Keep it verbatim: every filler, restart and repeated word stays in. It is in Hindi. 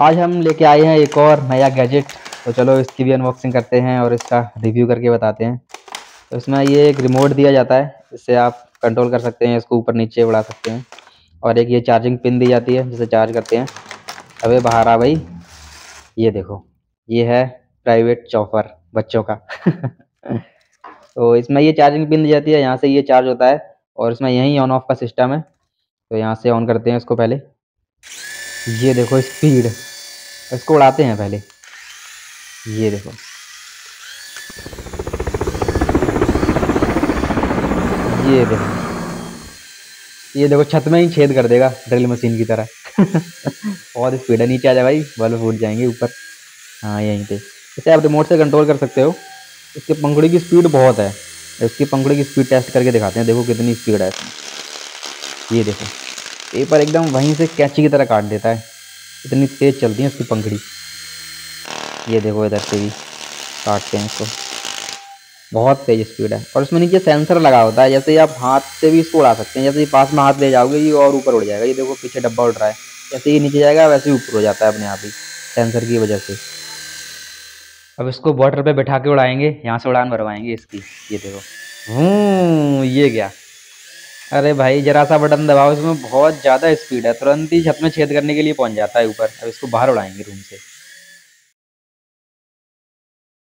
आज हम लेके आए हैं एक और नया गैजेट। तो चलो इसकी भी अनबॉक्सिंग करते हैं और इसका रिव्यू करके बताते हैं। तो इसमें ये एक रिमोट दिया जाता है, इससे आप कंट्रोल कर सकते हैं, इसको ऊपर नीचे उड़ा सकते हैं। और एक ये चार्जिंग पिन दी जाती है जिसे चार्ज करते हैं। अबे बाहर आ भाई, ये देखो, ये है प्राइवेट चॉपर बच्चों का। तो इसमें ये चार्जिंग पिन दी जाती है, यहाँ से ये चार्ज होता है और इसमें यहीं ऑन ऑफ का सिस्टम है। तो यहाँ से ऑन करते हैं इसको पहले, ये देखो स्पीड, इसको उड़ाते हैं पहले, ये देखो ये देखो ये देखो छत में ही छेद कर देगा ड्रिल मशीन की तरह। बहुत स्पीड है, नीचे आ जाए भाई, बल्ब फूट जाएंगे ऊपर। हाँ यहीं पे इसे आप रिमोट से कंट्रोल कर सकते हो। इसकी पंखुड़ी की स्पीड बहुत है, इसकी पंखुड़ी की स्पीड टेस्ट करके दिखाते हैं, देखो कितनी स्पीड है इसमें। ये देखो पेपर एकदम वहीं से कैंची की तरह काट देता है, इतनी तेज़ चलती है इसकी पंखुड़ी। ये देखो इधर से भी काटते हैं इसको, बहुत तेज़ स्पीड है। और इसमें नीचे सेंसर लगा होता है, जैसे आप हाथ से भी इसको उड़ा सकते हैं। जैसे ही पास में हाथ ले जाओगे ये और ऊपर उड़ जाएगा। ये देखो पीछे डब्बा उड़ रहा है, जैसे ही नीचे जाएगा वैसे ही ऊपर हो जाता है अपने आप ही, सेंसर की वजह से। अब इसको बॉर्डर पे बैठा के उड़ाएंगे, यहाँ से उड़ान भरवाएंगे इसकी। ये देखो हूँ, ये गया। अरे भाई जरा सा बटन दबाओ, इसमें बहुत ज़्यादा स्पीड है, तुरंत ही छत में छेद करने के लिए पहुँच जाता है ऊपर। अब इसको बाहर उड़ाएंगे रूम से।